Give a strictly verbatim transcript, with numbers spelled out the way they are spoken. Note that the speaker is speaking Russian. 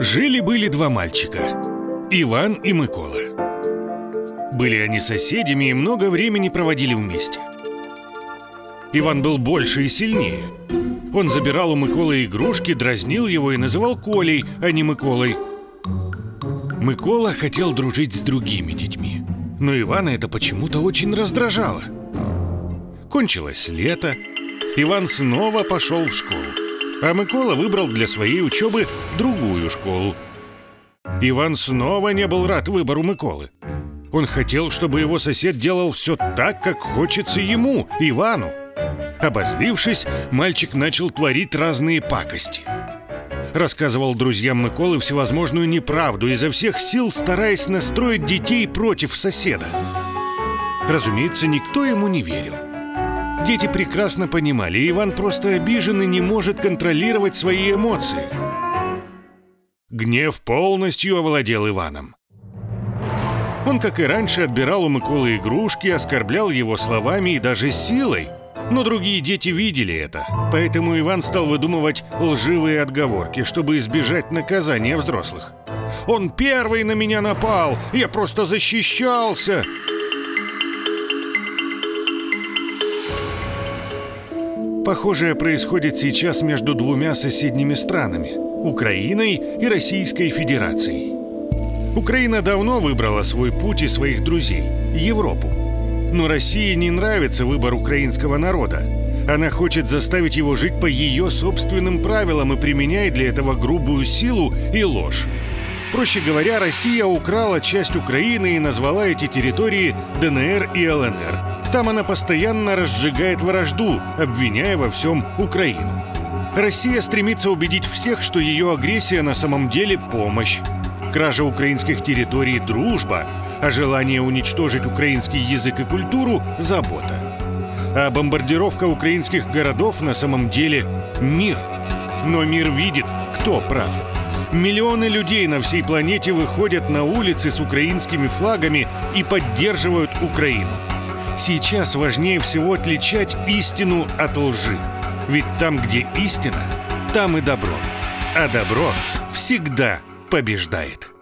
Жили-были два мальчика – Иван и Микола. Были они соседями и много времени проводили вместе. Иван был больше и сильнее. Он забирал у Миколы игрушки, дразнил его и называл Колей, а не Миколой. Микола хотел дружить с другими детьми, но Ивана это почему-то очень раздражало. Кончилось лето, Иван снова пошел в школу, а Микола выбрал для своей учебы другую школу. Иван снова не был рад выбору Миколы. Он хотел, чтобы его сосед делал все так, как хочется ему, Ивану. Обозлившись, мальчик начал творить разные пакости. Рассказывал друзьям Миколы всевозможную неправду, изо всех сил стараясь настроить детей против соседа. Разумеется, никто ему не верил. Дети прекрасно понимали, Иван просто обижен и не может контролировать свои эмоции. Гнев полностью овладел Иваном. Он, как и раньше, отбирал у Миколы игрушки, оскорблял его словами и даже силой. Но другие дети видели это, поэтому Иван стал выдумывать лживые отговорки, чтобы избежать наказания взрослых. «Он первый на меня напал! Я просто защищался!» Похожее происходит сейчас между двумя соседними странами – Украиной и Российской Федерацией. Украина давно выбрала свой путь и своих друзей – Европу. Но России не нравится выбор украинского народа. Она хочет заставить его жить по ее собственным правилам и применяет для этого грубую силу и ложь. Проще говоря, Россия украла часть Украины и назвала эти территории Д Н Р и Л Н Р. Там она постоянно разжигает вражду, обвиняя во всем Украину. Россия стремится убедить всех, что ее агрессия на самом деле помощь. Кража украинских территорий – дружба, а желание уничтожить украинский язык и культуру – забота. А бомбардировка украинских городов на самом деле – мир. Но мир видит, кто прав. Миллионы людей на всей планете выходят на улицы с украинскими флагами и поддерживают Украину. Сейчас важнее всего отличать истину от лжи. Ведь там, где истина, там и добро. А добро всегда побеждает.